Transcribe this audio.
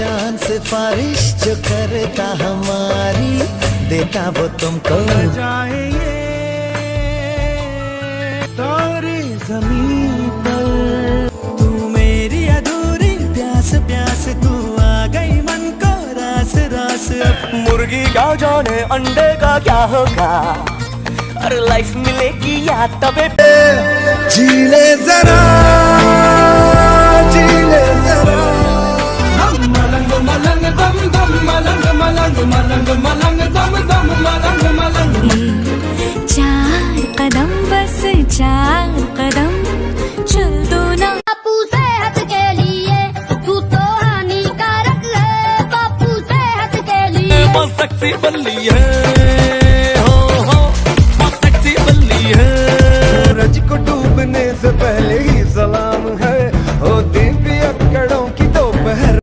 जान सिफारिश जो करता हमारी, देता वो तुमको जाए ये तोरे जमीन पर। तू मेरी अधूरी प्यास प्यास तू आ गई मन को रास रास। मुर्गी क्या जाने अंडे का क्या होगा, अरे लाइफ मिलेगी या तबे जी ले जरा जी ले जरा। मलंग दम दम मलंग मलंग मलंग मलंग दम दम मलंग मलंग। चार कदम बस चार कदम चल दो ना बापू सेहत के लिए, तू तो हानिकारक है बापू सेहत के लिए। बहुत सख्ती बल्ली है।